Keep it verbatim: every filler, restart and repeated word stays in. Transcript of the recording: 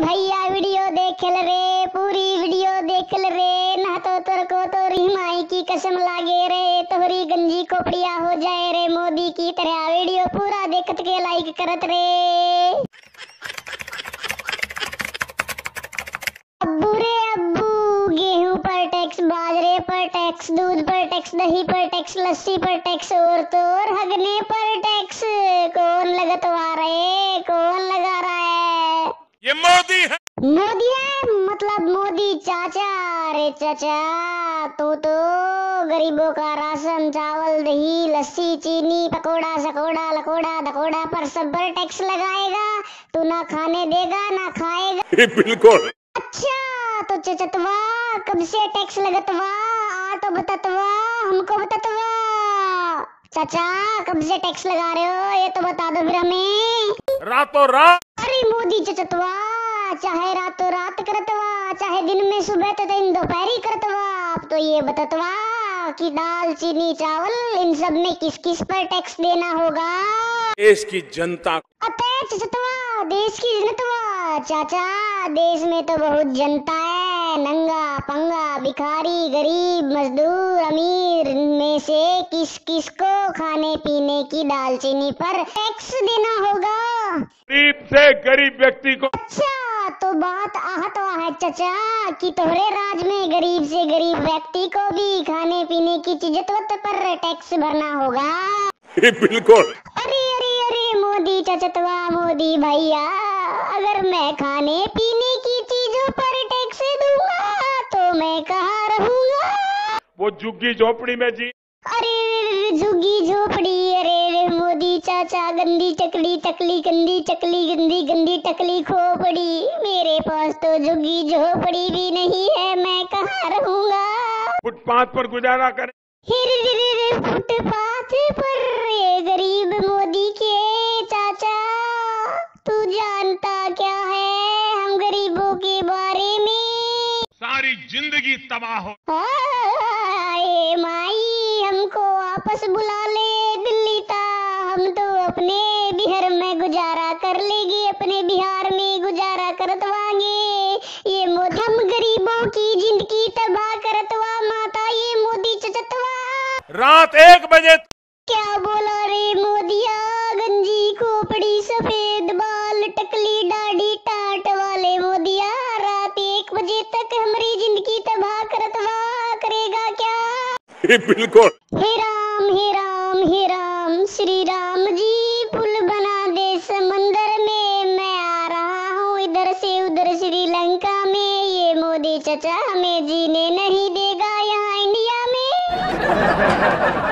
भैया वीडियो देख रे, पूरी वीडियो देख रे, ना तो तोर को तोरी माई की कसम लागे रे, तोहरी गंजी खोपड़िया हो जाए रे। मोदी की तरह वीडियो पूरा देखत के लाइक करत रे। अब्बू रे अब्बू, गेहूं पर टैक्स, बाजरे पर टैक्स, दूध पर टैक्स, दही पर टैक्स, लस्सी पर टैक्स और तोर हगने पर टैक्स। कौन लगतवा रहे, कौन लगा रहा है? ये मोदी है, मोदी है मतलब मोदी चाचा। अरे चाचा, तू तो गरीबों का राशन, चावल, दही, लस्सी, चीनी, पकोड़ा, सकोड़ा, लकोड़ा, धकोड़ा पर सब पर टैक्स लगाएगा। तू ना खाने देगा ना खाएगा। बिल्कुल। अच्छा तो चचतवा, कब से टैक्स लगतवा? आटो बततवा, हमको बततवा। चाचा कब से टैक्स लगा रहे हो, ये तो बता दो फिर हमें। रातों रात। अरे मोदी चचतवा, चाहे रातों रात करतवा, चाहे दिन में सुबह तो दिन दोपहरी करतवा, अब तो ये बततवा कि दाल, चीनी, चावल इन सब में किस किस पर टैक्स देना होगा। देश की जनता। अतः चचतवा, देश की जनता। चाचा देश में तो बहुत जनता है, नंगा पंगा, भिखारी, गरीब, मजदूर, अमीर, इनमें से किस किस को खाने पीने की दाल, चीनी पर टैक्स देना होगा, गरीब से गरीब व्यक्ति को। अच्छा तो बात आहत है चचा कि तोहरे राज में गरीब से गरीब व्यक्ति को भी खाने पीने की चीजत पर टैक्स भरना होगा। बिल्कुल। अरे अरे अरे मोदी चचतवा, मोदी भैया, अगर मैं खाने पीने की चीजों पर टैक्स दूंगा तो मैं कहाँ रहूंगा? वो झुग्गी झोपड़ी में जी। अरे झुग्गी झोपड़ी, अरे रे मोदी चाचा, गंदी चकली चकली, गंदी चकली, गंदी गंदी टकली खोपड़ी, मेरे पास तो झुग्गी झोपड़ी भी नहीं है, मैं कहाँ रहूँगा? फुटपाथ पर गुजारा करें। फुटपाथ पर ये गरीब मोदी के चाचा, तू जानता क्या है हम गरीबों के बारे में? सारी जिंदगी तबाह हो। आए माई, हमको वापस बुला ले दिल्ली ता, हम तो अपने बिहार में गुजारा कर लेगी, अपने बिहार में गुजारा करतवाएंगे। ये मोदी हम गरीबों की जिंदगी तबाह करतवा माता, ये मोदी चचतवा। रात एक बजे क्या बोला रे मोदिया? गंजी खोपड़ी, सफेद बाल, टकली दाढ़ी, टाट वाले मोदिया, रात एक बजे तक हमारी जिंदगी तबाह करतवा करेगा क्या? बिल्कुल। हे राम हे राम हे राम, श्री राम जी पुल बना दे समंदर में, मैं आ रहा हूँ इधर से उधर श्रीलंका में। ये मोदी चचा हमें जीने नहीं देगा यहाँ इंडिया में।